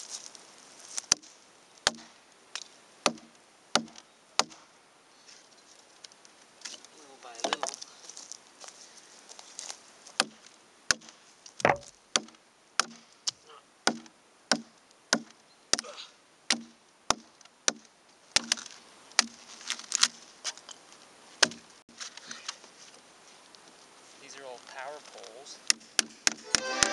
These are all power poles.